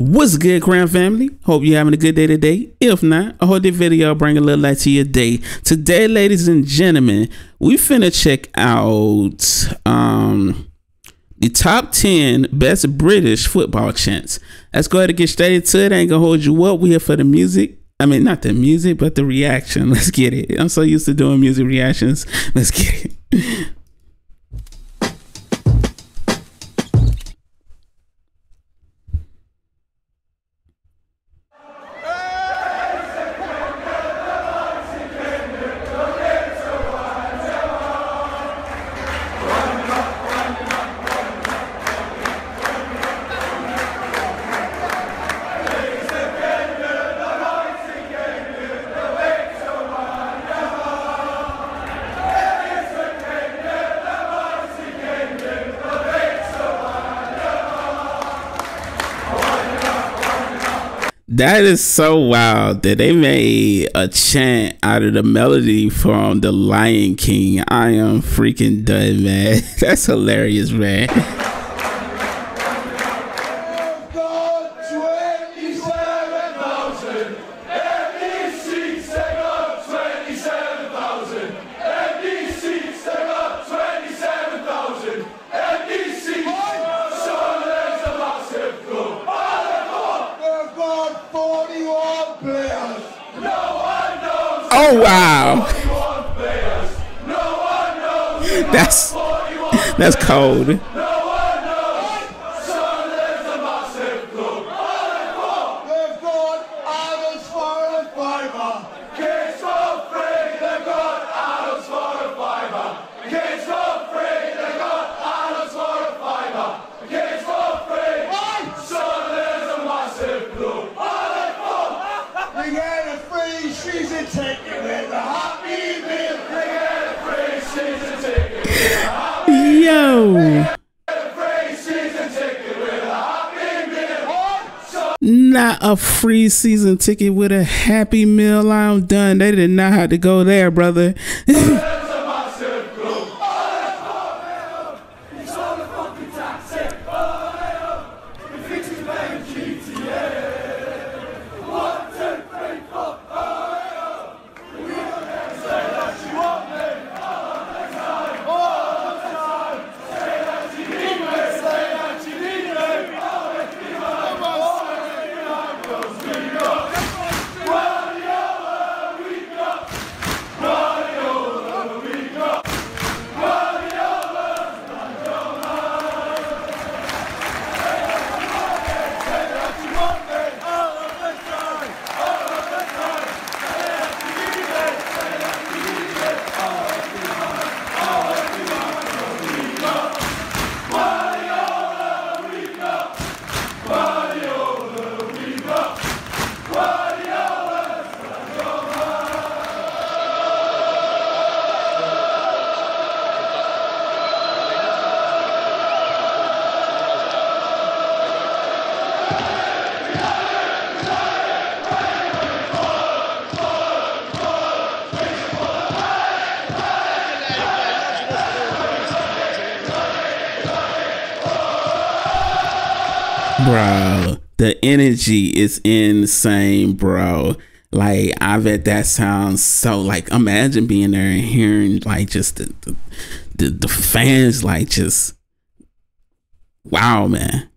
What's good, Crown family? Hope you're having a good day today. If not, I hope this video bring a little light to your day. Today, ladies and gentlemen, we finna check out the top 10 best British football chants. Let's go ahead and get straight into it. I ain't gonna hold you up. We're here for the music. I mean, not the music, but the reaction. Let's get it. I'm so used to doing music reactions. Let's get it. That is so wild that they made a chant out of the melody from The Lion King. I am freaking done, man. That's hilarious, man. Oh wow, that's cold. Yo, not a free season ticket with a Happy Meal. I'm done. They did not have to go there, brother. Bro, the energy is insane, bro. Like, I bet that sounds so, like, imagine being there and hearing, like, just the fans, like, just wow, man.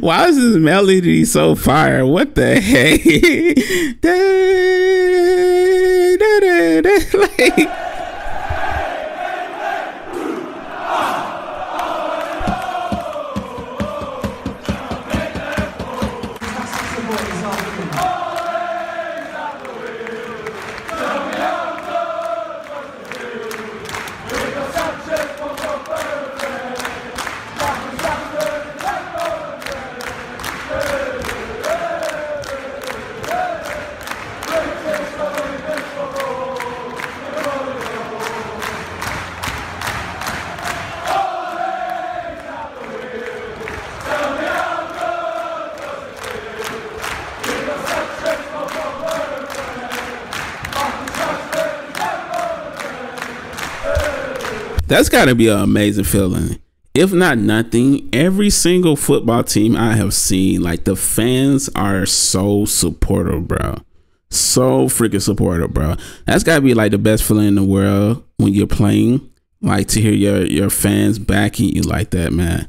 Why is this melody so fire? What the heck? Like, That's got to be an amazing feeling. If not nothing, every single football team I have seen, like, the fans are so supportive, bro. So freaking supportive, bro. That's got to be like the best feeling in the world when you're playing, like, to hear your fans backing you like that, man.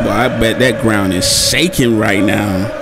Well, I bet that ground is shaking right now.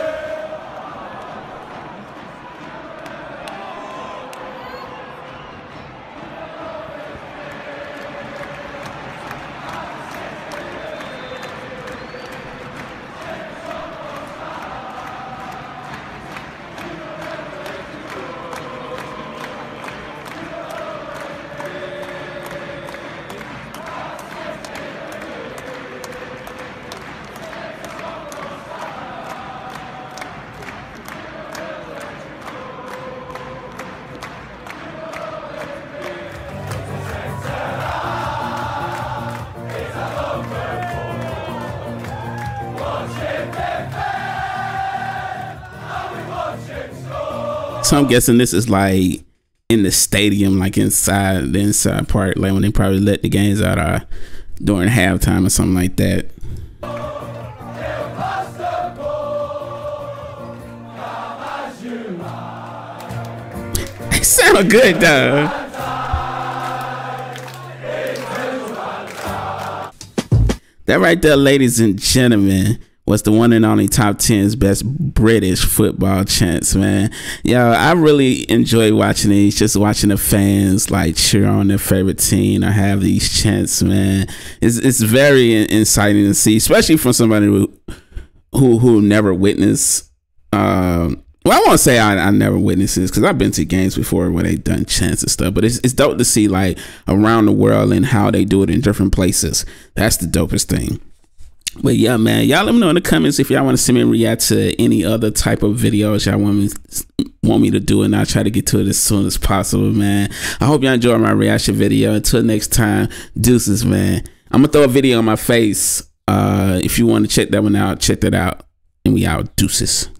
So I'm guessing this is like in the stadium, like inside the inside part, like when they probably let the games out during halftime or something like that. It sounds good though. That right there, ladies and gentlemen, was the one and only Top 10's best British football chants, man. Yo, I really enjoy watching these, just watching the fans like cheer on their favorite team or have these chants, man. It's very inciting to see, especially from somebody who never witnessed. Well, I won't say I never witnessed this because I've been to games before where they've done chants and stuff, but it's dope to see like around the world and how they do it in different places. That's the dopest thing. But yeah, man, y'all let me know in the comments if y'all want to see me react to any other type of videos y'all want me to do, and I'll try to get to it as soon as possible, man. I hope y'all enjoyed my reaction video. Until next time, deuces, man. I'm going to throw a video on my face. If you want to check that one out, check that out. And we out, deuces.